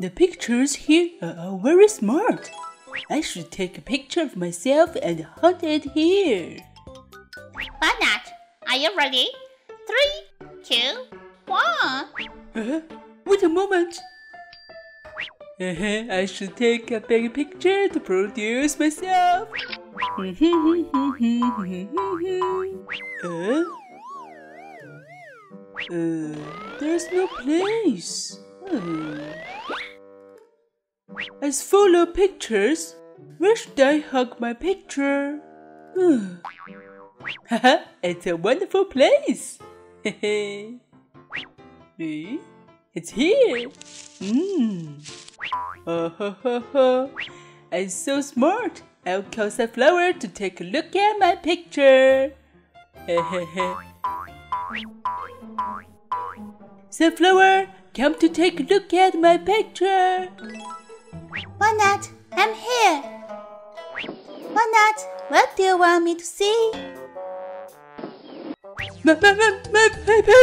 The pictures here are very smart. I should take a picture of myself and hold it here. Wall-nut, are you ready? 3, 2, 1. Wait a moment. I should take a big picture to produce myself. There's no place. It's full of pictures. Where should I hug my picture? Haha, it's a wonderful place. It's here. I'm so smart. I'll call Sunflower to take a look at my picture. Sunflower, come to take a look at my picture. Wall-nut, I'm here. Wall-nut, what do you want me to see? My